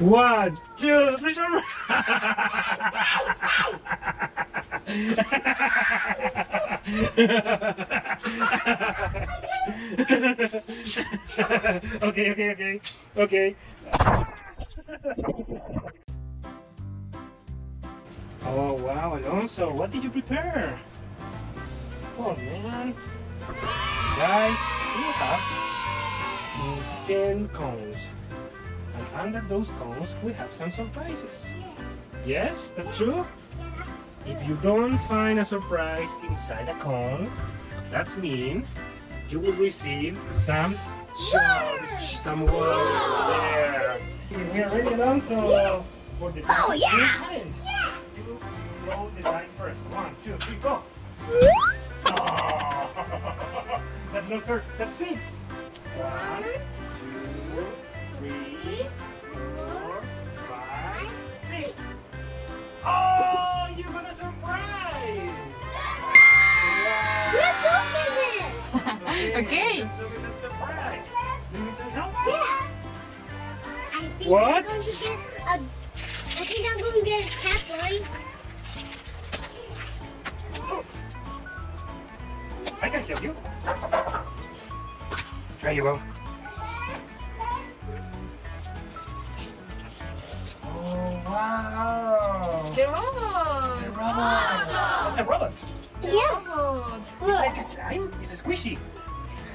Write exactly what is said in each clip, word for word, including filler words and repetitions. One, two, three, four. Okay, okay, okay, okay. Oh wow, Alonso, what did you prepare? Oh man, guys, we have ten cones. And under those cones, we have some surprises. Yes, that's true. If you don't find a surprise inside a cone, that means you will receive some shards, some words there. We are ready, Alonso, for the dice. Oh, yeah. Yeah. You roll the dice first. One, two, three, go. Oh. That's not fair. That's six. One, two, three. Oh, you're gonna surprise! Let's open it! Okay. Okay. Let's open that surprise. Do you need some help? Yeah. I think what? I'm going to get a. I think I'm going to get a cat toy. I can help you. There you go. Oh wow! The robot! The robot! Awesome. It's a robot! Yeah! It's robot. Look. It's like a slime? It's a squishy!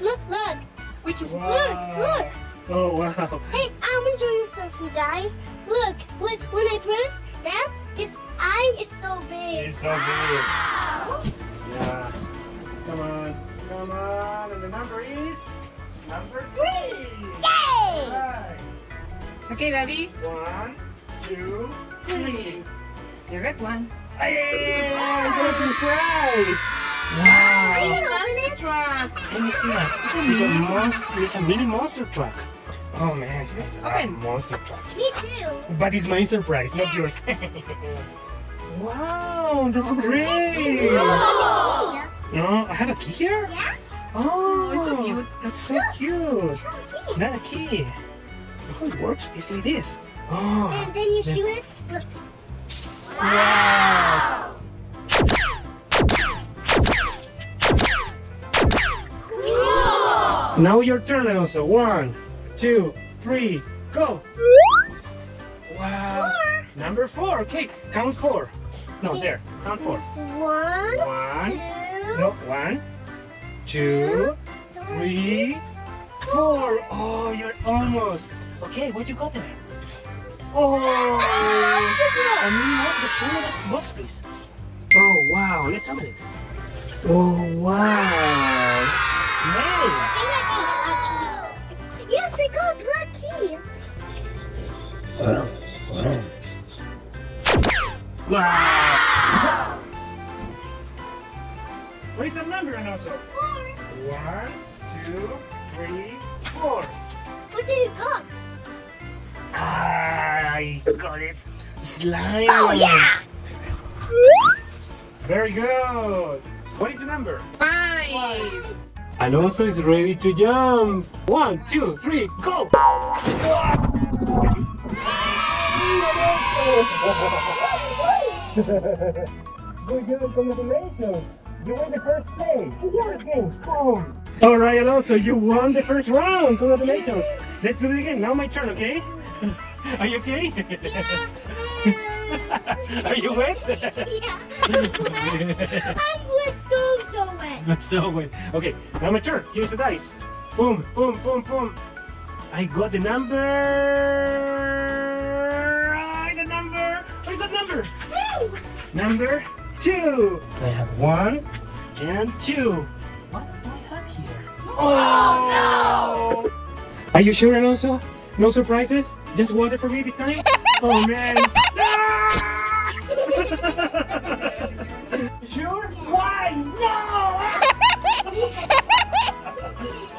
Look, look! Squishy! Wow. Look, look! Oh, wow! Hey, I'm going to show you something, guys! Look! Look! When I press that, his eye is so big! It's so wow. big! Yeah! Come on! Come on! And the number is... number three! Yay! Right. Okay, Daddy! One, two, three! The red one. Hey, surprise! I got a surprise! Wow! Are you a monster truck? Let me see that. It's a monster. It's a mini monster truck. Oh man! Open. Monster truck. Me too. But it's my surprise, yeah. Not yours. Wow! That's great. No. no, I have a key here. Yeah. Oh, it's so cute. That's so Look. cute. Key. Not a key. How it works is like this. Oh. And then you then. shoot it. Look. Wow! Cool. Now your turn, Alonso. One, two, three, go! Wow! Four. Number four. Okay, count four. No, Eight. there. Count four. One, one two, no, one, two, two three, four. four. Oh, you're almost. Okay, what you got there? Oh! A mini monster truck. Show me that box, please. Oh wow! Let's open it. Oh wow! Nice. Yes, I got a black key. Wow! Wow! Wow! What is the number, Alonso? Four. One, two, three, four. What did you got? I got it. Slime! Oh yeah! Very good! What is the number? Five! Five. Alonso is ready to jump! One, two, three, go! Good job, congratulations! You win the first game! First game! Boom! Alright Alonso, you won the first round! Congratulations! Let's do it again, now my turn, okay? Are you okay? Yeah. Are you wet? Yeah, I'm wet. I'm wet, so, so wet. So wet. Okay, now my turn. Here's the dice. Boom, boom, boom, boom. I got the number... I the number... What is that number? Two. Number two. I have one and two. What do I have here? Oh, oh no! Are you sure, Alonso? No surprises? Just water for me this time? Oh man! Sure? Why?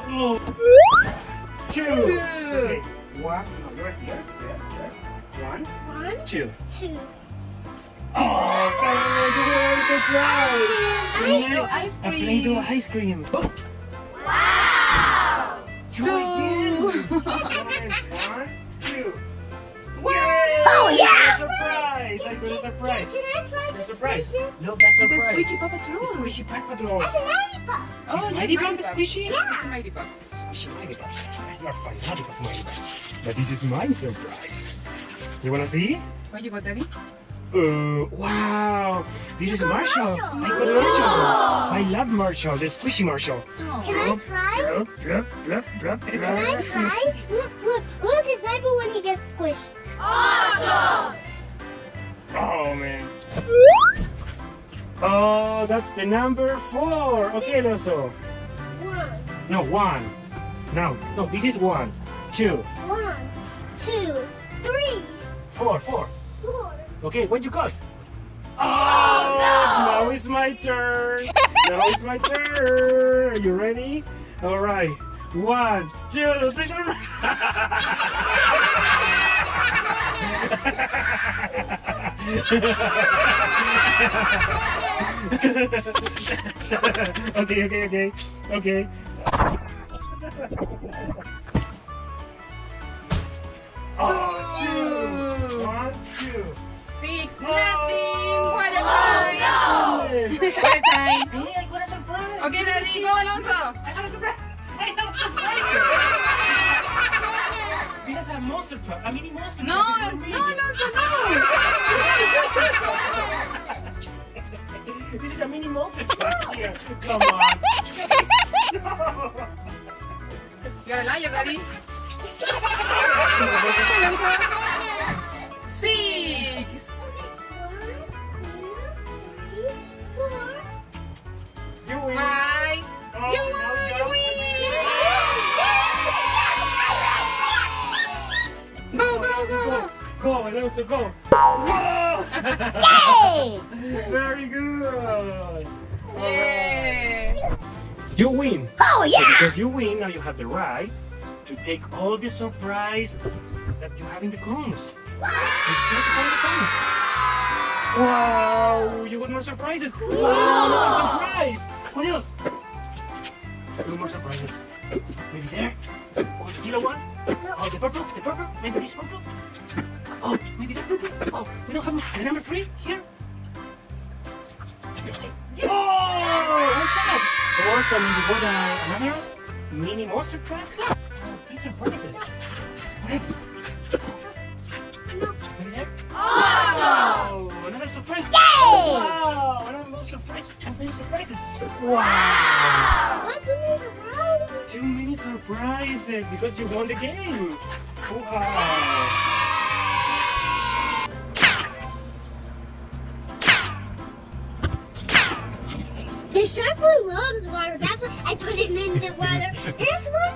No! Two! Okay. One, no, right here. Yeah, right. One. One. Two. Two. Oh, I don't know, ice cream! A Play-Doh ice cream! Oh. Wow! Two! Two. One, two. Wow! He's like, what is a prize? Can I try the surprise? No, that's a prize. It's a squishy Paw Patrol. It's a squishy Paw Patrol. That's a Mighty Pup. Oh, it's Mighty Pup is squishy? Yeah. It's a Mighty Pup. Squishy Mighty Pup. You are fanatic of Mighty Pup. But this is my surprise. You wanna see? What you got, Daddy? Uh, wow! This you is Marshall. Marshall! I got Marshall! Wow. I love Marshall, the squishy Marshall. Oh. Can I try? Drop, drop, drop, drop, drop. Can I try? Look, look, look, it's like when he gets squished. Awesome! Oh, man. Oh, that's the number four. Okay, Alonso. One. No, one. No, no, this is one. Two. One, two, three. Four, four. Four. Okay, what you got? Oh, oh no! Now it's my turn. Now it's my turn. Are you ready? All right. One, two, three. okay, okay, okay, okay. Oh, two. One, two. Six, oh, nothing! What a surprise! Oh, no! What a time! Hey, I got a surprise! Okay, Daddy, go Alonso! I got a surprise! I got a surprise! This is a monster truck, a mini monster truck! No, no, Alonso, no! This is a mini monster truck here! Come on! No. You're a liar, Daddy! Alonso! Six! Go, Alonso, go! Whoa! Yay! Very good! Yeah. You win! Oh, yeah! So because you win, now you have the right to take all the surprise that you have in the cones. Wow! So take it from the cones. Wow! You want more surprises? Wow! More surprise! What else? Two more surprises. Maybe there? Or the yellow one? Oh, the purple? The purple? Maybe this purple? Oh, maybe that purple? Oh, we don't have the number three here? Yes. Oh, what's that? Awesome, you got uh, another mini monster truck? Oh, three surprises. Right. No. Maybe there? Awesome! Oh, another surprise! Yay! Wow, another more surprise. Too many surprises. Wow! What's a new surprise? Too many surprises because you won the game. Wow! The shark one loves water, that's why I put him in the water. This one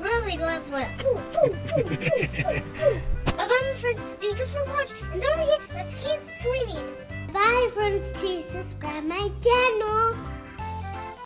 really loves water. Poo, poo, poo, poo, poo, poo. Bye, friends. Thank you for watching. And don't forget, let's keep swimming. Bye, friends. Please subscribe my channel.